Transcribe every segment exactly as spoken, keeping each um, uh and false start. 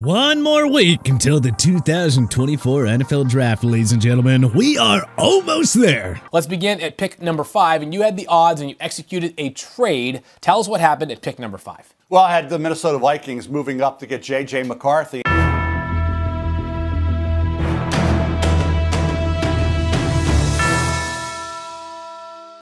One more week until the two thousand twenty-four N F L Draft, ladies and gentlemen. We are almost there. Let's begin at pick number five, and you had the odds and you executed a trade. Tell us what happened at pick number five. Well, I had the Minnesota Vikings moving up to get J J. McCarthy.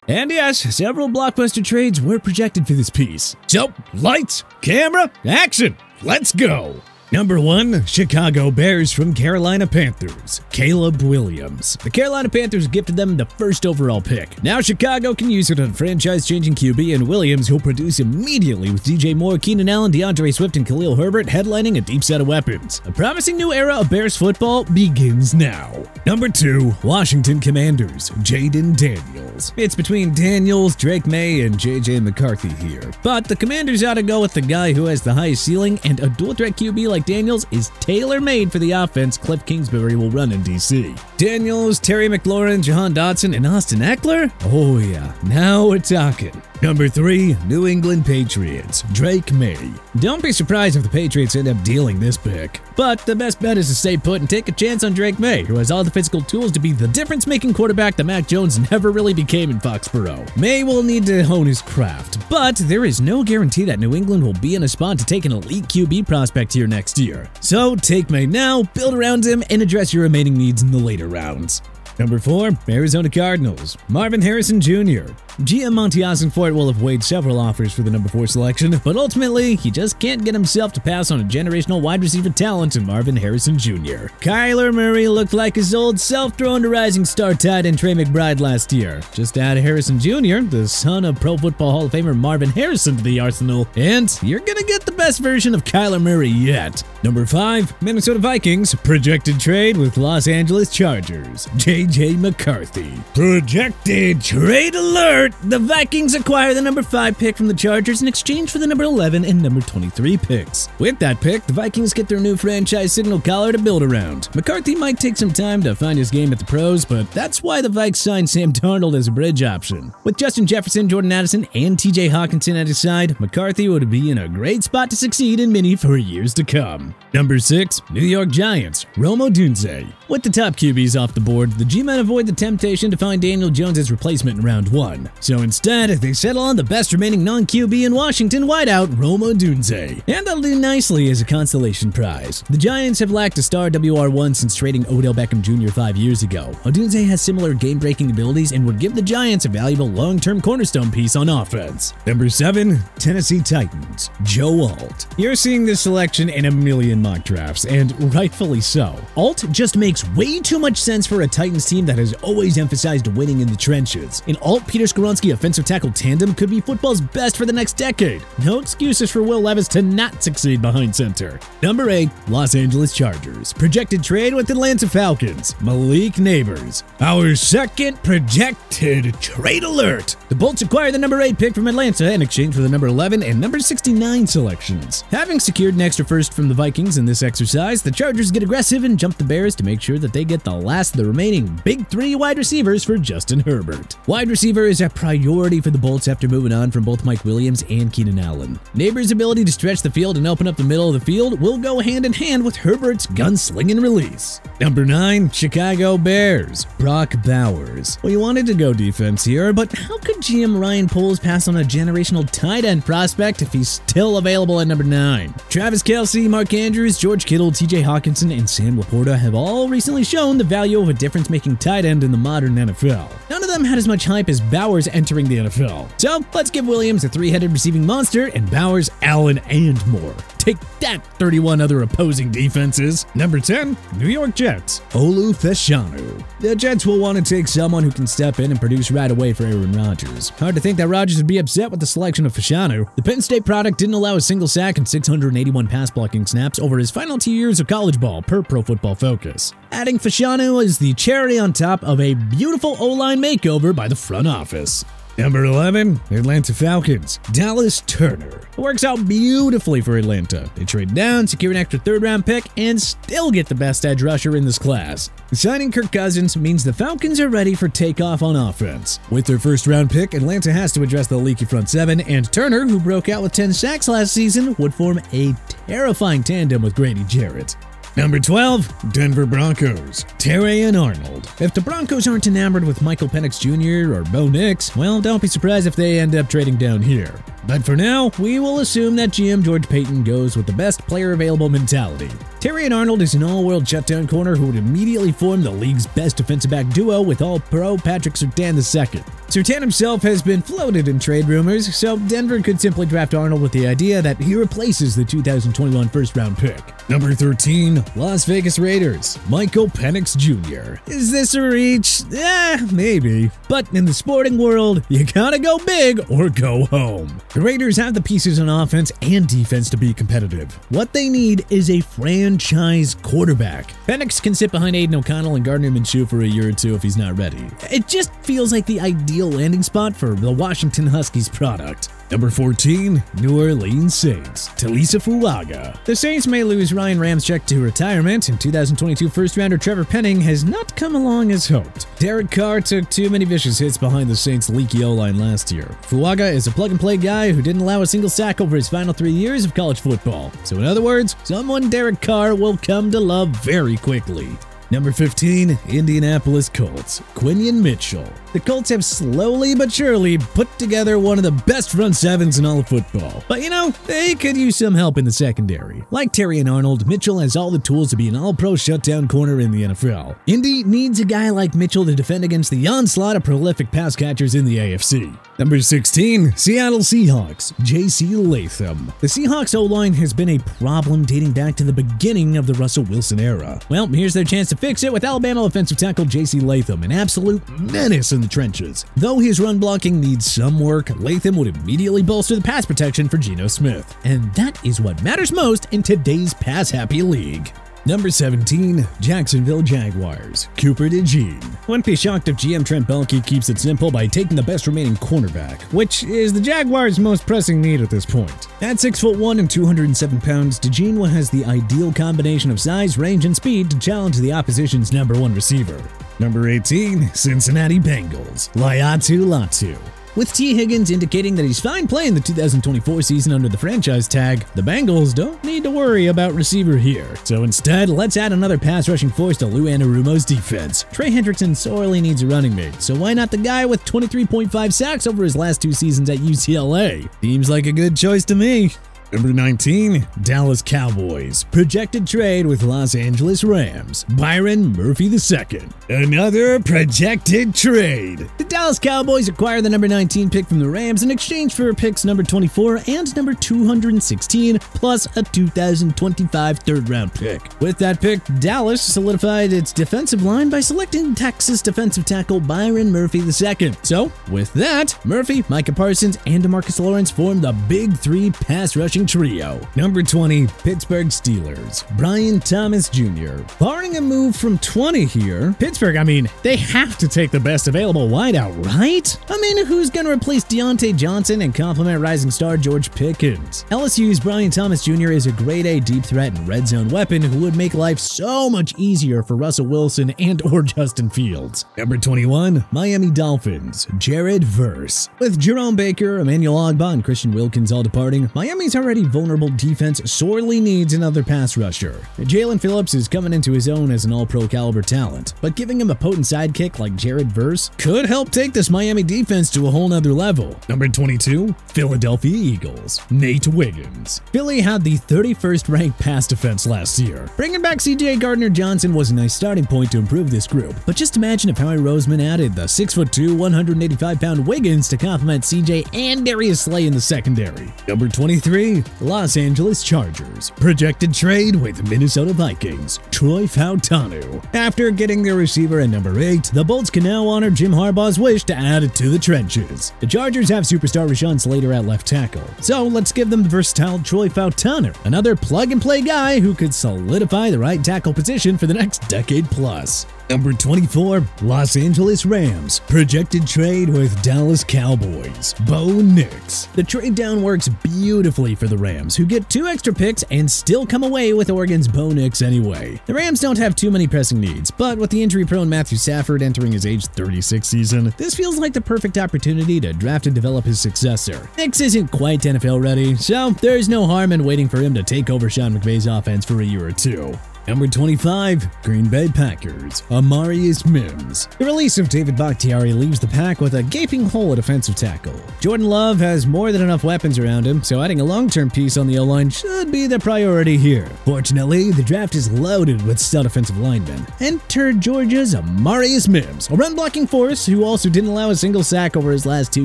And yes, several blockbuster trades were projected for this piece. So, lights, camera, action, let's go. Number one, Chicago Bears from Carolina Panthers, Caleb Williams. The Carolina Panthers gifted them the first overall pick. Now Chicago can use it on franchise-changing Q B and Williams, who'll produce immediately with D J Moore, Keenan Allen, DeAndre Swift, and Khalil Herbert headlining a deep set of weapons. A promising new era of Bears football begins now. Number two, Washington Commanders, Jaden Daniels. It's between Daniels, Drake May, and J J. McCarthy here, but the Commanders ought to go with the guy who has the highest ceiling, and a dual-threat Q B like Like Daniels is tailor-made for the offense Cliff Kingsbury will run in D C. Daniels, Terry McLaurin, Jahan Dotson, and Austin Ekeler? Oh yeah, now we're talking. Number three, New England Patriots, Drake May. Don't be surprised if the Patriots end up dealing this pick, but the best bet is to stay put and take a chance on Drake May, who has all the physical tools to be the difference-making quarterback that Mac Jones never really became in Foxborough. May will need to hone his craft, but there is no guarantee that New England will be in a spot to take an elite Q B prospect here next year. So take May now, build around him, and address your remaining needs in the later rounds. Number four, Arizona Cardinals, Marvin Harrison Junior G M Monty Austin-Fort will have weighed several offers for the number four selection, but ultimately, he just can't get himself to pass on a generational wide receiver talent in Marvin Harrison Junior Kyler Murray looked like his old self throwing to rising star tight end Trey McBride last year. Just add Harrison Junior, the son of Pro Football Hall of Famer Marvin Harrison, to the arsenal, and you're gonna get the best version of Kyler Murray yet. Number five, Minnesota Vikings, projected trade with Los Angeles Chargers, J J. McCarthy. Projected trade alert! The Vikings acquire the number five pick from the Chargers in exchange for the number eleven and number twenty-three picks. With that pick, the Vikings get their new franchise signal caller to build around. McCarthy might take some time to find his game at the pros, but that's why the Vikes signed Sam Darnold as a bridge option. With Justin Jefferson, Jordan Addison, and T J Hawkinson at his side, McCarthy would be in a great spot to succeed in many for years to come. Number six, New York Giants, Rome Odunze. With the top Q Bs off the board, the G-men avoid the temptation to find Daniel Jones' replacement in round one. So instead, they settle on the best remaining non-Q B in Washington wideout, Rome Odunze. And that'll do nicely as a consolation prize. The Giants have lacked a star W R one since trading Odell Beckham Junior five years ago. Odunze has similar game-breaking abilities and would give the Giants a valuable long-term cornerstone piece on offense. Number seven, Tennessee Titans, Joe Alt. You're seeing this selection in a million mock drafts, and rightfully so. Alt just makes way too much sense for a Titans team that has always emphasized winning in the trenches. An Alt-Peter Skoronski offensive tackle tandem could be football's best for the next decade. No excuses for Will Levis to not succeed behind center. Number eight, Los Angeles Chargers, projected trade with Atlanta Falcons, Malik Nabors. Our second projected trade alert. The Bolts acquire the number eight pick from Atlanta in exchange for the number eleven and number sixty-nine selections. Having secured an extra first from the Vikings in this exercise, the Chargers get aggressive and jump the Bears to make sure that they get the last of the remaining big three wide receivers for Justin Herbert. Wide receiver is a priority for the Bolts after moving on from both Mike Williams and Keenan Allen. Nabors' ability to stretch the field and open up the middle of the field will go hand in hand with Herbert's gunslinging release. Number nine, Chicago Bears, Brock Bowers. Well, you wanted to go defense here, but how could G M Ryan Poles pass on a generational tight end prospect if he's still available at number nine? Travis Kelce, Mark Andrews, George Kittle, T J Hawkinson, and Sam Laporta have all recently shown the value of a difference-making tight end in the modern N F L. None of them had as much hype as Bowers entering the N F L. So let's give Williams a three-headed receiving monster and Bowers, Allen, and Moore. Take that, thirty-one other opposing defenses. Number ten, New York Jets, Olu Fashanu. The Jets will want to take someone who can step in and produce right away for Aaron Rodgers. Hard to think that Rodgers would be upset with the selection of Fashanu. The Penn State product didn't allow a single sack and six hundred eighty-one pass blocking snaps over his final two years of college ball per Pro Football Focus. Adding Fashanu is the cherry on top of a beautiful O-line makeover by the front office. Number eleven, Atlanta Falcons, Dallas Turner. It works out beautifully for Atlanta. They trade down, secure an extra third-round pick, and still get the best edge rusher in this class. Signing Kirk Cousins means the Falcons are ready for takeoff on offense. With their first-round pick, Atlanta has to address the leaky front seven, and Turner, who broke out with ten sacks last season, would form a terrifying tandem with Grady Jarrett. Number twelve, Denver Broncos, Terrion Arnold. If the Broncos aren't enamored with Michael Penix Junior or Bo Nix, well, don't be surprised if they end up trading down here. But for now, we will assume that G M George Payton goes with the best player available mentality. Terrion Arnold is an all-world shutdown corner who would immediately form the league's best defensive back duo with all-pro Patrick Surtain the second. Surtain himself has been floated in trade rumors, so Denver could simply draft Arnold with the idea that he replaces the two thousand twenty-one first-round pick. Number thirteen, Las Vegas Raiders, Michael Penix Junior Is this a reach? Eh, maybe. But in the sporting world, you gotta go big or go home. The Raiders have the pieces on offense and defense to be competitive. What they need is a franchise quarterback. Penix can sit behind Aiden O'Connell and Gardner Minshew for a year or two if he's not ready. It just feels like the ideal landing spot for the Washington Huskies product. Number fourteen, New Orleans Saints, Talisa Fulaga. The Saints may lose Ryan Ramczyk to retirement, and two thousand twenty-two first-rounder Trevor Penning has not come along as hoped. Derek Carr took too many vicious hits behind the Saints' leaky O-line last year. Fulaga is a plug-and-play guy who didn't allow a single sack over his final three years of college football. So in other words, someone Derek Carr will come to love very quickly. Number fifteen, Indianapolis Colts, Quinion Mitchell. The Colts have slowly but surely put together one of the best front sevens in all of football. But you know, they could use some help in the secondary. Like Terrion Arnold, Mitchell has all the tools to be an all-pro shutdown corner in the N F L. Indy needs a guy like Mitchell to defend against the onslaught of prolific pass catchers in the A F C. Number sixteen, Seattle Seahawks, J C. Latham. The Seahawks O-line has been a problem dating back to the beginning of the Russell Wilson era. Well, here's their chance to fix it with Alabama offensive tackle J C. Latham, an absolute menace in the trenches. Though his run blocking needs some work, Latham would immediately bolster the pass protection for Geno Smith. And that is what matters most in today's pass-happy league. Number seventeen, Jacksonville Jaguars, Cooper DeJean. Wouldn't be shocked if G M Trent Baalke keeps it simple by taking the best remaining cornerback, which is the Jaguars' most pressing need at this point. At six foot one and two hundred seven pounds, DeJean has the ideal combination of size, range, and speed to challenge the opposition's number one receiver. Number eighteen, Cincinnati Bengals, Laiatu Latu. With T. Higgins indicating that he's fine playing the two thousand twenty-four season under the franchise tag, the Bengals don't need to worry about receiver here. So instead, let's add another pass-rushing force to Lou Anarumo's defense. Trey Hendrickson sorely needs a running mate, so why not the guy with twenty-three point five sacks over his last two seasons at U C L A? Seems like a good choice to me. Number nineteen, Dallas Cowboys, projected trade with Los Angeles Rams, Byron Murphy the second. Another projected trade. The Dallas Cowboys acquire the number nineteen pick from the Rams in exchange for picks number twenty-four and number two hundred sixteen, plus a two thousand twenty-five third-round pick. With that pick, Dallas solidified its defensive line by selecting Texas defensive tackle Byron Murphy the second. So, with that, Murphy, Micah Parsons, and DeMarcus Lawrence form the Big Three pass rushing trio. Number twenty, Pittsburgh Steelers, Brian Thomas Junior Barring a move from twenty here, Pittsburgh, I mean, they have to take the best available wideout, right? I mean, who's gonna replace Deontay Johnson and compliment rising star George Pickens? L S U's Brian Thomas Junior is a grade-A deep threat and red zone weapon who would make life so much easier for Russell Wilson and or Justin Fields. Number twenty-one, Miami Dolphins, Jared Verse. With Jerome Baker, Emmanuel Ogbah, and Christian Wilkins all departing, Miami's already vulnerable defense sorely needs another pass rusher. Jalen Phillips is coming into his own as an all-pro caliber talent, but giving him a potent sidekick like Jared Verse could help take this Miami defense to a whole nother level. Number twenty-two, Philadelphia Eagles, Nate Wiggins. Philly had the thirty-first ranked pass defense last year. Bringing back C J Gardner-Johnson was a nice starting point to improve this group, but just imagine if Howie Roseman added the six foot two, one hundred eighty-five pound Wiggins to complement C J and Darius Slay in the secondary. Number twenty-three, Los Angeles Chargers, projected trade with Minnesota Vikings, Troy Fautanu. After getting their receiver at number eight, the Bolts can now honor Jim Harbaugh's wish to add it to the trenches. The Chargers have superstar Rashawn Slater at left tackle, so let's give them the versatile Troy Fautanu, another plug-and-play guy who could solidify the right tackle position for the next decade plus. Number twenty-four, Los Angeles Rams. Projected trade with Dallas Cowboys. Bo Nix. The trade down works beautifully for the Rams, who get two extra picks and still come away with Oregon's Bo Nix anyway. The Rams don't have too many pressing needs, but with the injury-prone Matthew Stafford entering his age thirty-six season, this feels like the perfect opportunity to draft and develop his successor. Nix isn't quite N F L ready, so there's no harm in waiting for him to take over Sean McVay's offense for a year or two. Number twenty-five, Green Bay Packers. Amarius Mims. The release of David Bakhtiari leaves the pack with a gaping hole at offensive tackle. Jordan Love has more than enough weapons around him, so adding a long-term piece on the O-line should be the priority here. Fortunately, the draft is loaded with stout offensive linemen. Enter Georgia's Amarius Mims, a run-blocking force who also didn't allow a single sack over his last two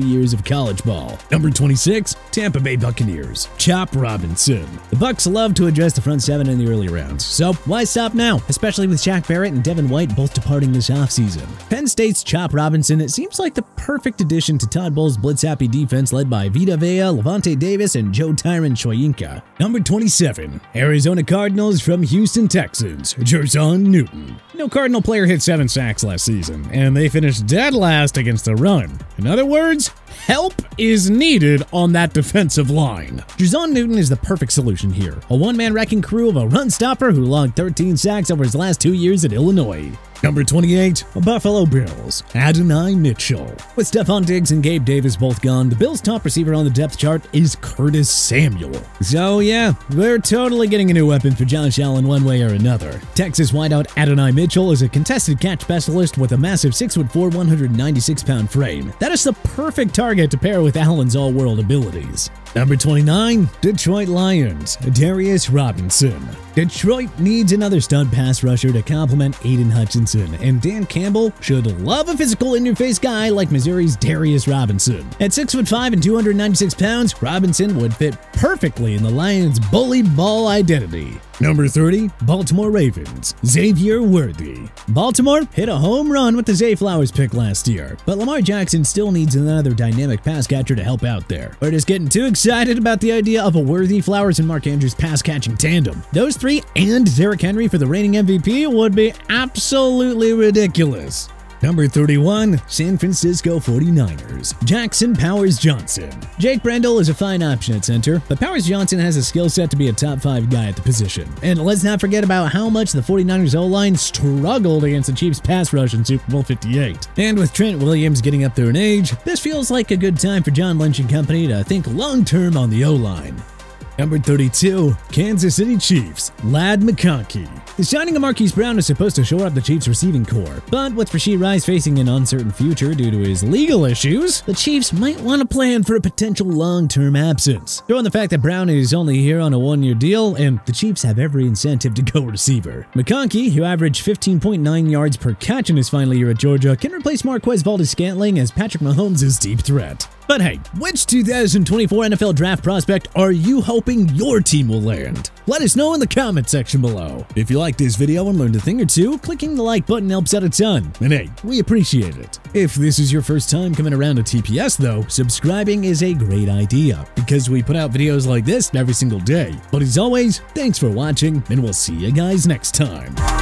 years of college ball. Number twenty-six, Tampa Bay Buccaneers. Chop Robinson. The Bucs love to address the front seven in the early rounds, so why stop now, especially with Shaq Barrett and Devin White both departing this offseason? Penn State's Chop Robinson, it seems like the perfect addition to Todd Bowles' blitz-happy defense led by Vita Vea, Levante Davis, and Joe Tyron Choyinka. Number twenty-seven, Arizona Cardinals from Houston Texans, Jerson Newton. No Cardinal player hit seven sacks last season, and they finished dead last against the run. In other words, help is needed on that defensive line. Jerson Newton is the perfect solution here, a one-man wrecking crew of a run stopper who logged thirteen sacks over his last two years at Illinois. Number twenty-eight, Buffalo Bills. Adonai Mitchell. With Stephon Diggs and Gabe Davis both gone, the Bills' top receiver on the depth chart is Curtis Samuel. So yeah, we're totally getting a new weapon for Josh Allen one way or another. Texas wideout Adonai Mitchell is a contested catch specialist with a massive six foot four, one hundred ninety-six pound frame. That is the perfect target to pair with Allen's all-world abilities. Number twenty-nine, Detroit Lions. Darius Robinson. Detroit needs another stud pass rusher to complement Aiden Hutchinson, and Dan Campbell should love a physical in-your-face guy like Missouri's Darius Robinson. At six foot five and two hundred ninety-six pounds, Robinson would fit perfectly in the Lions' bully ball identity. Number thirty, Baltimore Ravens. Xavier Worthy. Baltimore hit a home run with the Zay Flowers pick last year, but Lamar Jackson still needs another dynamic pass catcher to help out there. We're just getting too excited about the idea of a Worthy, Flowers, and Mark Andrews pass catching tandem. Those three and Derrick Henry for the reigning M V P would be absolutely ridiculous. Number thirty-one, San Francisco forty-niners. Jackson Powers-Johnson. Jake Brendel is a fine option at center, but Powers-Johnson has a skill set to be a top five guy at the position. And let's not forget about how much the forty-niners O-line struggled against the Chiefs' pass rush in Super Bowl fifty-eight. And with Trent Williams getting up there in age, this feels like a good time for John Lynch and company to think long-term on the O-line. Number thirty-two, Kansas City Chiefs. Ladd McConkey. The signing of Marquise Brown is supposed to shore up the Chiefs' receiving corps, but with Rashee Rice facing an uncertain future due to his legal issues, the Chiefs might want to plan for a potential long-term absence. Throw in the fact that Brown is only here on a one-year deal, and the Chiefs have every incentive to go receiver. McConkey, who averaged fifteen point nine yards per catch in his final year at Georgia, can replace Marquez Valdes-Scantling as Patrick Mahomes' deep threat. But hey, which two thousand twenty-four N F L Draft prospect are you hoping your team will land? Let us know in the comment section below. If you liked this video and learned a thing or two, clicking the like button helps out a ton, and hey, we appreciate it. If this is your first time coming around to T P S though, subscribing is a great idea, because we put out videos like this every single day. But as always, thanks for watching, and we'll see you guys next time.